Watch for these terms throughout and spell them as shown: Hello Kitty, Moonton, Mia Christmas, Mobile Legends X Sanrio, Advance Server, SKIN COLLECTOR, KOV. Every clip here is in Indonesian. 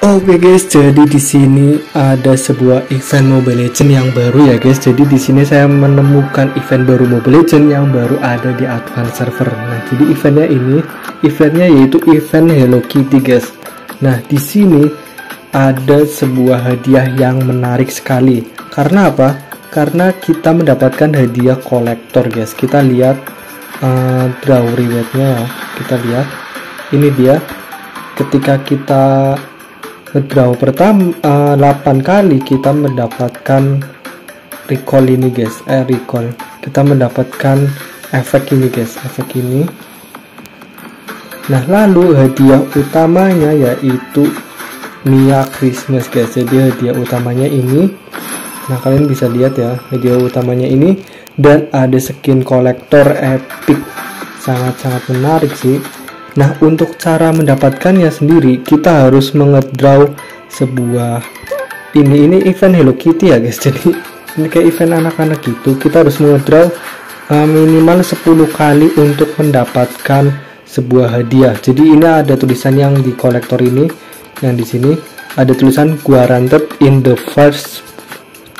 Oke guys, jadi di sini ada sebuah event Mobile Legends yang baru ya guys. Jadi di sini saya menemukan event baru Mobile Legends yang baru ada di Advance Server. Nah, jadi eventnya yaitu event Hello Kitty guys. Nah, di sini ada sebuah hadiah yang menarik sekali. Karena apa? Karena kita mendapatkan hadiah kolektor guys. Kita lihat draw rewardnya ya. Kita lihat ini dia. Ketika kita draw pertama 8 kali kita mendapatkan recall ini guys, recall. Kita mendapatkan efek ini guys, efek ini. Nah, lalu hadiah utamanya yaitu Mia Christmas guys. Jadi hadiah utamanya ini. Nah, kalian bisa lihat ya hadiah utamanya ini, dan ada skin kolektor epic. Sangat-sangat menarik sih. Nah, untuk cara mendapatkannya sendiri kita harus mengedraw sebuah ini event Hello Kitty ya guys. Jadi ini kayak event anak-anak gitu. Kita harus mengedraw minimal 10 kali untuk mendapatkan sebuah hadiah. Jadi ini ada tulisan yang di kolektor ini, yang di sini ada tulisan guaranteed in the first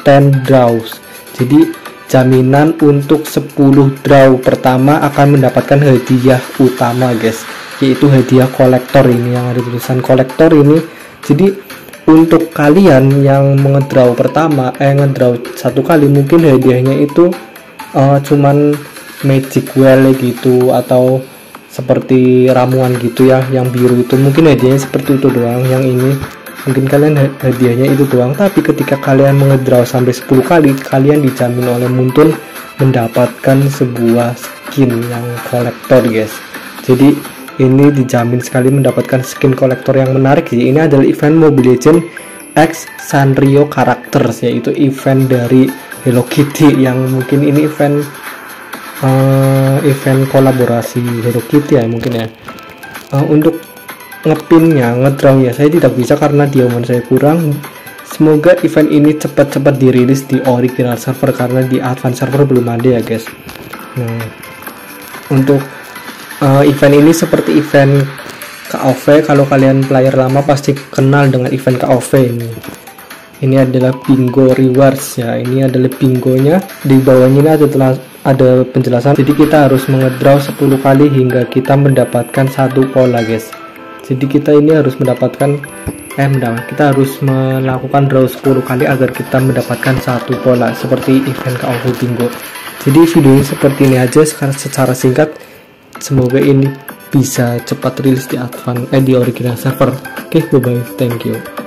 10 draws. Jadi jaminan untuk 10 draw pertama akan mendapatkan hadiah utama guys, yaitu hadiah kolektor ini yang ada tulisan kolektor ini. Jadi untuk kalian yang mengedraw pertama ngedraw satu kali, mungkin hadiahnya itu cuman magic well gitu, atau seperti ramuan gitu ya, yang biru itu mungkin hadiahnya seperti itu doang. Yang ini mungkin kalian hadiahnya itu doang, tapi ketika kalian mengedraw sampai 10 kali, kalian dijamin oleh Moonton mendapatkan sebuah skin yang kolektor guys. Jadi ini dijamin sekali mendapatkan skin kolektor yang menarik sih. Ini adalah event Mobile Legends X Sanrio Characters, yaitu event dari Hello Kitty, yang mungkin ini event kolaborasi Hello Kitty ya mungkin ya. Untuk ngepinnya, ngedraw ya saya tidak bisa karena diamond saya kurang. Semoga event ini cepat-cepat dirilis di original server, karena di Advance Server belum ada ya guys. Nah, untuk event ini seperti event KOV. Kalau kalian player lama pasti kenal dengan event KOV ini. Ini adalah bingo rewards ya. Ini adalah bingonya. Di bawahnya ini ada penjelasan. Jadi kita harus mengedraw 10 kali hingga kita mendapatkan satu pola guys. Jadi kita ini harus mendapatkan kita harus melakukan draw 10 kali agar kita mendapatkan satu pola seperti event KOV bingo. Jadi videonya seperti ini aja secara singkat. Semoga ini bisa cepat rilis di original server. Oke, bye bye, thank you.